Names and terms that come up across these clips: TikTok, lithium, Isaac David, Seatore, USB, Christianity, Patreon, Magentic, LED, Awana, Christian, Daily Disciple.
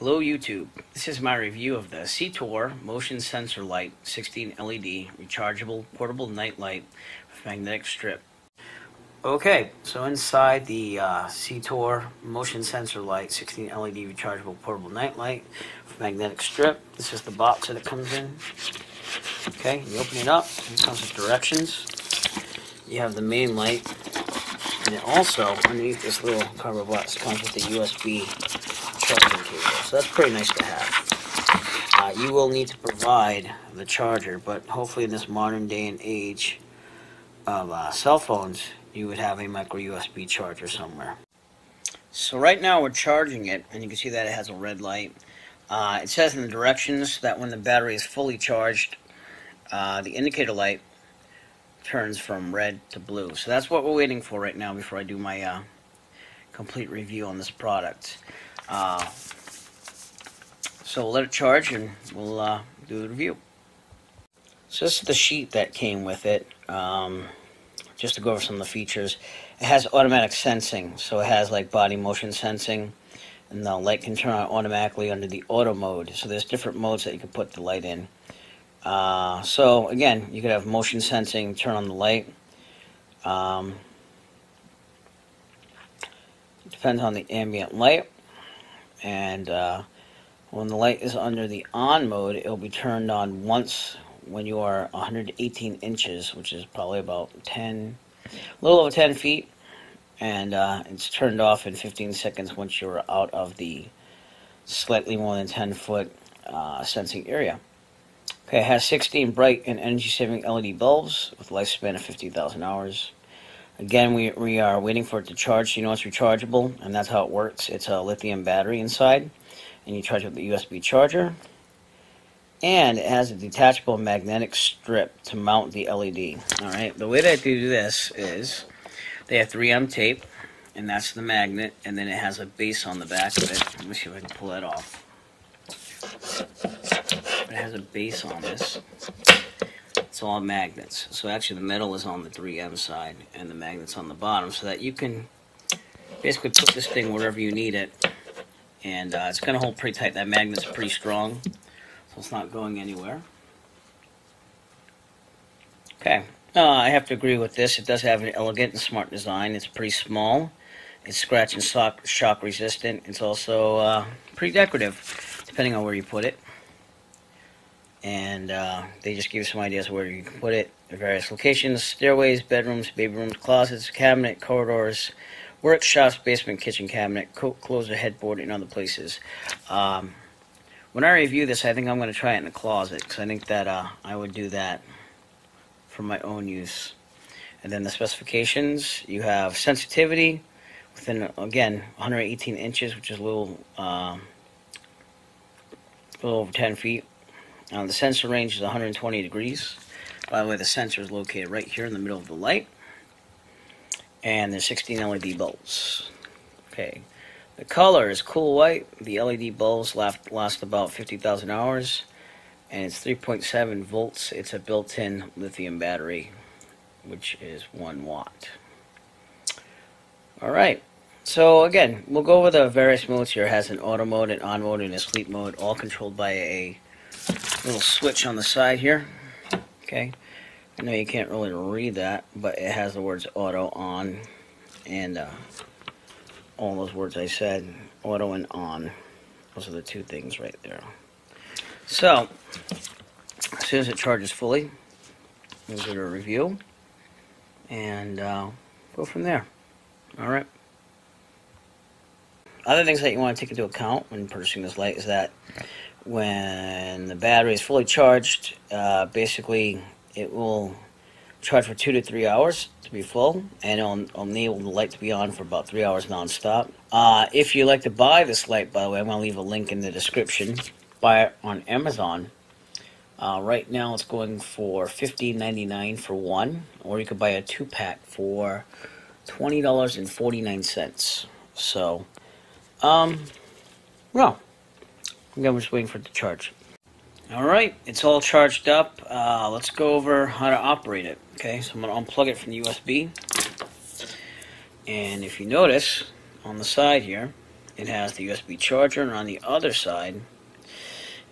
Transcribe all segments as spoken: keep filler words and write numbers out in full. Hello YouTube, this is my review of the Seatore Motion Sensor Light sixteen L E D Rechargeable Portable Night Light with Magnetic Strip. Okay, so inside the uh, Seatore Motion Sensor Light sixteen L E D Rechargeable Portable Night Light with Magnetic Strip. This is the box that it comes in. Okay, you open it up, it comes with directions. You have the main light, and it also, underneath this little cover box, comes with a U S B charging cable. So that's pretty nice to have. Uh, you will need to provide the charger, but hopefully in this modern day and age of uh, cell phones, you would have a micro U S B charger somewhere. So right now we're charging it, and you can see that it has a red light. Uh, it says in the directions that when the battery is fully charged, uh, the indicator light turns from red to blue. So that's what we're waiting for right now before I do my uh, complete review on this product. Uh, So we'll let it charge and we'll uh, do the review. So this is the sheet that came with it. Um, just to go over some of the features. It has automatic sensing. So it has like body motion sensing. And the light can turn on automatically under the auto mode. So there's different modes that you can put the light in. Uh, so again, you could have motion sensing, turn on the light. Um, depends on the ambient light. And... Uh, when the light is under the on mode, it will be turned on once when you are one hundred eighteen inches, which is probably about ten, a little over ten feet, and uh, it's turned off in fifteen seconds once you're out of the slightly more than ten foot uh, sensing area. Okay, it has sixteen bright and energy-saving L E D bulbs with a lifespan of fifty thousand hours. Again, we, we are waiting for it to charge, so you know it's rechargeable, and that's how it works. It's a lithium battery inside. And you charge it with the U S B charger, and it has a detachable magnetic strip to mount the L E D. All right, the way that they do this is they have three M tape, and that's the magnet, and then it has a base on the back of it. Let me see if I can pull that off. It has a base on this. It's all magnets. So actually the metal is on the three M side and the magnet's on the bottom, so that you can basically put this thing wherever you need it. And uh, it's going to hold pretty tight. That magnet's pretty strong, so it's not going anywhere. Okay, uh, I have to agree with this. It does have an elegant and smart design. It's pretty small. It's scratch and shock, shock resistant. It's also uh, pretty decorative, depending on where you put it. And uh, they just give you some ideas of where you can put it in various locations: stairways, bedrooms, baby rooms, closets, cabinet, corridors, workshops, basement, kitchen cabinet, coat closer, headboard, and other places. Um, when I review this, I think I'm going to try it in the closet, because I think that uh, I would do that for my own use. And then the specifications, you have sensitivity within, again, one hundred eighteen inches, which is a little, uh, a little over ten feet. Uh, the sensor range is one hundred twenty degrees. By the way, the sensor is located right here in the middle of the light. And there's sixteen L E D bulbs. Okay, the color is cool white. The L E D bulbs last, last about fifty thousand hours, and it's three point seven volts. It's a built-in lithium battery, which is one watt. All right. So again, we'll go over the various modes here. It has an auto mode, an on mode, and a sleep mode, all controlled by a little switch on the side here. Okay. I know you can't really read that, but it has the words auto, on, and uh, all those words I said, auto and on. Those are the two things right there. So, as soon as it charges fully, we'll do a review, and uh, go from there. Alright. Other things that you want to take into account when purchasing this light is that when the battery is fully charged, uh, basically... it will charge for two to three hours to be full, and it'll, it'll enable the light to be on for about three hours non-stop. Uh, if you'd like to buy this light, by the way, I'm going to leave a link in the description. Buy it on Amazon. Uh, right now it's going for fifteen ninety-nine for one, or you could buy a two-pack for twenty dollars and forty-nine cents. So, um, well, I'm just waiting for it to charge. Alright, it's all charged up. Uh, let's go over how to operate it. Okay, so I'm going to unplug it from the U S B. And if you notice, on the side here, it has the U S B charger, and on the other side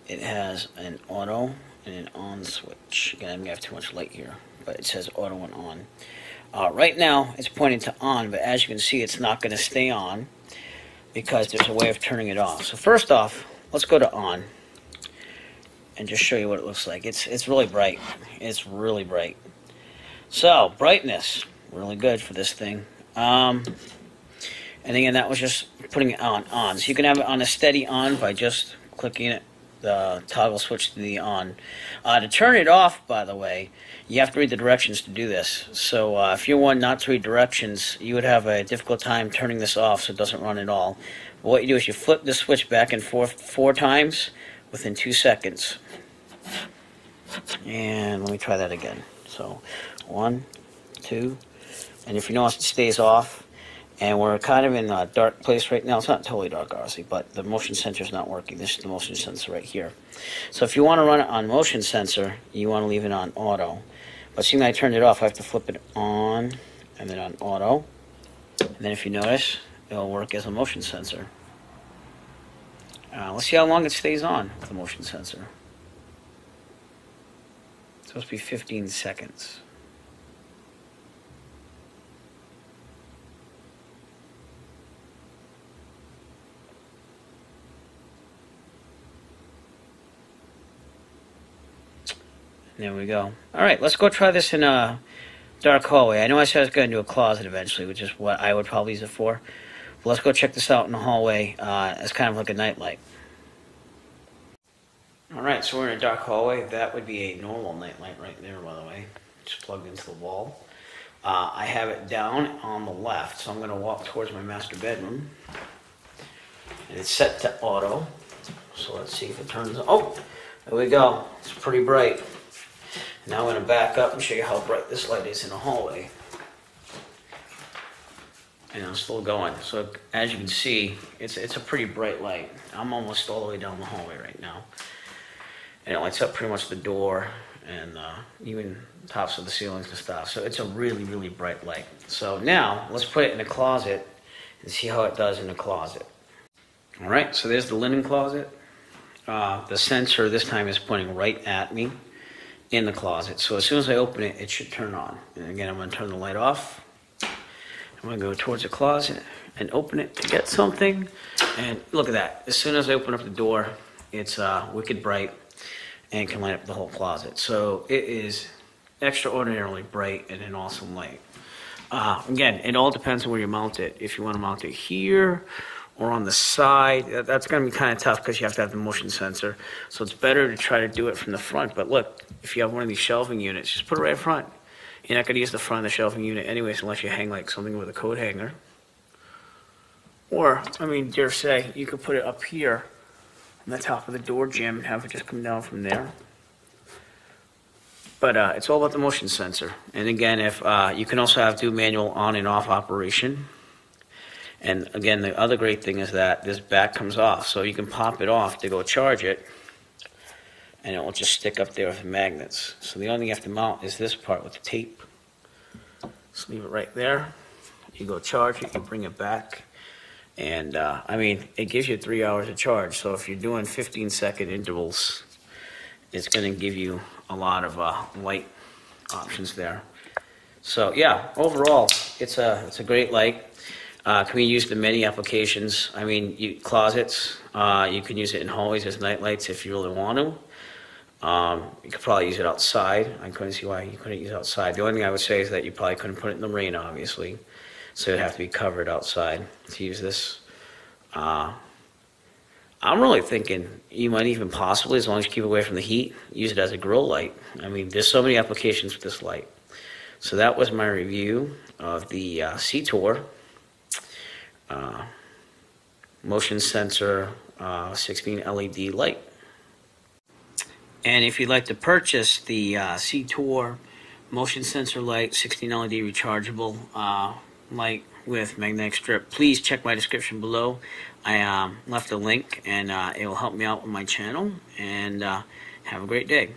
it has an auto and an on switch. Again, I'm going to have too much light here, but it says auto and on. Uh, right now it's pointing to on, but as you can see it's not going to stay on because there's a way of turning it off. So first off, let's go to on and just show you what it looks like. It's, it's really bright. It's really bright. So brightness, really good for this thing. Um, and again, that was just putting it on on. So you can have it on a steady on by just clicking it, the toggle switch to the on. Uh, to turn it off, by the way, you have to read the directions to do this. So uh, if you're one not to read directions, you would have a difficult time turning this off so it doesn't run at all. But what you do is you flip the switch back and forth four times within two seconds. And let me try that again. So one, two, and if you notice it stays off, and we're kind of in a dark place right now. It's not totally dark, obviously, but the motion sensor is not working. This is the motion sensor right here. So if you want to run it on motion sensor, you want to leave it on auto. But seeing that I turned it off, I have to flip it on and then on auto. And then if you notice, it'll work as a motion sensor. Uh, let's see how long it stays on with the motion sensor. It's supposed to be fifteen seconds. There we go. All right, let's go try this in a dark hallway. I know I said I was going to do a closet eventually, which is what I would probably use it for. But let's go check this out in the hallway uh, as kind of like a nightlight. All right, so we're in a dark hallway. That would be a normal nightlight right there, by the way. It's plugged into the wall. Uh, I have it down on the left, so I'm going to walk towards my master bedroom. And it's set to auto. So let's see if it turns on. Oh, there we go. It's pretty bright. Now I'm going to back up and show you how bright this light is in the hallway. And I'm still going. So as you can see, it's, it's a pretty bright light. I'm almost all the way down the hallway right now. And it lights up pretty much the door and uh, even tops of the ceilings and stuff. So it's a really, really bright light. So now let's put it in the closet and see how it does in the closet. All right, so there's the linen closet. Uh, the sensor this time is pointing right at me in the closet. So as soon as I open it, it should turn on. And again, I'm going to turn the light off. I'm going to go towards the closet and open it to get something. And look at that. As soon as I open up the door, it's uh, wicked bright and can light up the whole closet. So it is extraordinarily bright and an awesome light. Uh, again, it all depends on where you mount it. If you want to mount it here or on the side, that's going to be kind of tough because you have to have the motion sensor. So it's better to try to do it from the front. But look, if you have one of these shelving units, just put it right up front. You're not going to use the front of the shelving unit anyways unless you hang like something with a coat hanger. Or, I mean, dare say, you could put it up here on the top of the door jamb and have it just come down from there. But uh, it's all about the motion sensor. And again, if uh, you can also have do manual on and off operation. And again, the other great thing is that this back comes off, so you can pop it off to go charge it, and it will just stick up there with the magnets. So the only thing you have to mount is this part with the tape. Just leave it right there. You go charge it, you bring it back, and uh, I mean, it gives you three hours of charge. So if you're doing fifteen second intervals, it's going to give you a lot of uh, light options there. So yeah, overall, it's a it's a great light. Uh, can be used in many applications. I mean, you, closets, uh, you can use it in hallways as nightlights if you really want to. Um, you could probably use it outside. I couldn't see why you couldn't use it outside. The only thing I would say is that you probably couldn't put it in the rain, obviously. So it would have to be covered outside to use this. Uh, I'm really thinking you might even possibly, as long as you keep away from the heat, use it as a grill light. I mean, there's so many applications with this light. So that was my review of the uh, Seatore. Uh, motion sensor uh, sixteen L E D light. And if you'd like to purchase the uh, Seatore motion sensor light, sixteen L E D rechargeable uh, light with magnetic strip, please check my description below. I um, left a link, and uh, it will help me out with my channel, and uh, have a great day.